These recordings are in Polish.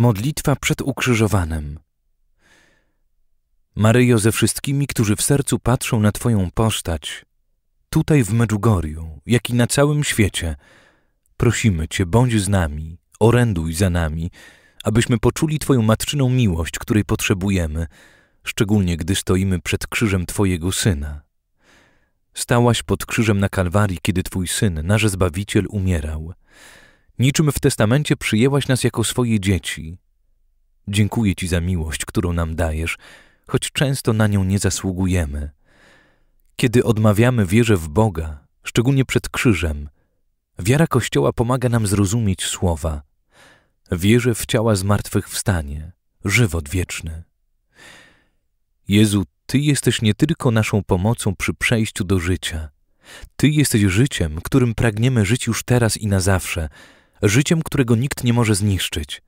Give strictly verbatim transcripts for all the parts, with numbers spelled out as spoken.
Modlitwa przed ukrzyżowanym. Maryjo, ze wszystkimi, którzy w sercu patrzą na Twoją postać, tutaj w Medjugorju, jak i na całym świecie, prosimy Cię, bądź z nami, oręduj za nami, abyśmy poczuli Twoją matczyną miłość, której potrzebujemy, szczególnie gdy stoimy przed krzyżem Twojego Syna. Stałaś pod krzyżem na Kalwarii, kiedy Twój Syn, nasz Zbawiciel, umierał. Niczym w testamencie przyjęłaś nas jako swoje dzieci. Dziękuję Ci za miłość, którą nam dajesz, choć często na nią nie zasługujemy. Kiedy odmawiamy wierze w Boga, szczególnie przed krzyżem, wiara Kościoła pomaga nam zrozumieć słowa. Wierzę w ciała zmartwychwstanie, żywot wieczny. Jezu, Ty jesteś nie tylko naszą pomocą przy przejściu do życia. Ty jesteś życiem, którym pragniemy żyć już teraz i na zawsze, życiem, którego nikt nie może zniszczyć.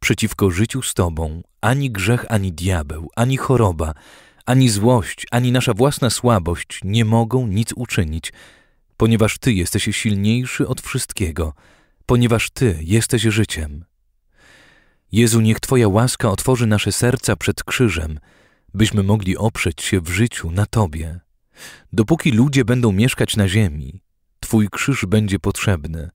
Przeciwko życiu z Tobą ani grzech, ani diabeł, ani choroba, ani złość, ani nasza własna słabość nie mogą nic uczynić, ponieważ Ty jesteś silniejszy od wszystkiego, ponieważ Ty jesteś życiem. Jezu, niech Twoja łaska otworzy nasze serca przed krzyżem, byśmy mogli oprzeć się w życiu na Tobie. Dopóki ludzie będą mieszkać na ziemi, Twój krzyż będzie potrzebny.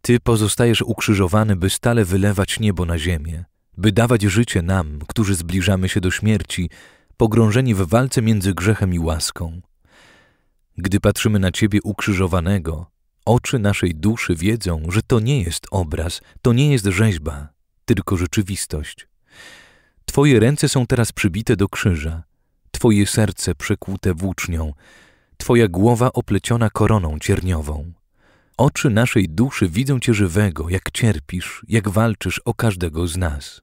Ty pozostajesz ukrzyżowany, by stale wylewać niebo na ziemię, by dawać życie nam, którzy zbliżamy się do śmierci, pogrążeni w walce między grzechem i łaską. Gdy patrzymy na Ciebie ukrzyżowanego, oczy naszej duszy wiedzą, że to nie jest obraz, to nie jest rzeźba, tylko rzeczywistość. Twoje ręce są teraz przybite do krzyża, Twoje serce przekłute włócznią, Twoja głowa opleciona koroną cierniową. Oczy naszej duszy widzą Cię żywego, jak cierpisz, jak walczysz o każdego z nas.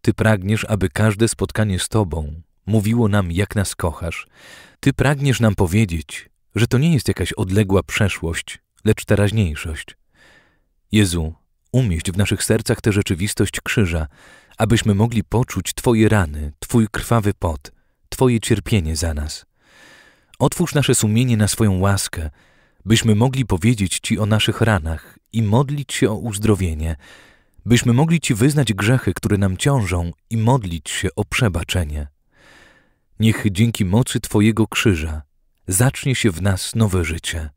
Ty pragniesz, aby każde spotkanie z Tobą mówiło nam, jak nas kochasz. Ty pragniesz nam powiedzieć, że to nie jest jakaś odległa przeszłość, lecz teraźniejszość. Jezu, umieść w naszych sercach tę rzeczywistość krzyża, abyśmy mogli poczuć Twoje rany, Twój krwawy pot, Twoje cierpienie za nas. Otwórz nasze sumienie na swoją łaskę, byśmy mogli powiedzieć Ci o naszych ranach i modlić się o uzdrowienie, byśmy mogli Ci wyznać grzechy, które nam ciążą i modlić się o przebaczenie. Niech dzięki mocy Twojego krzyża zacznie się w nas nowe życie.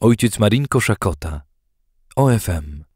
Ojciec Marinko Szakota, O F M.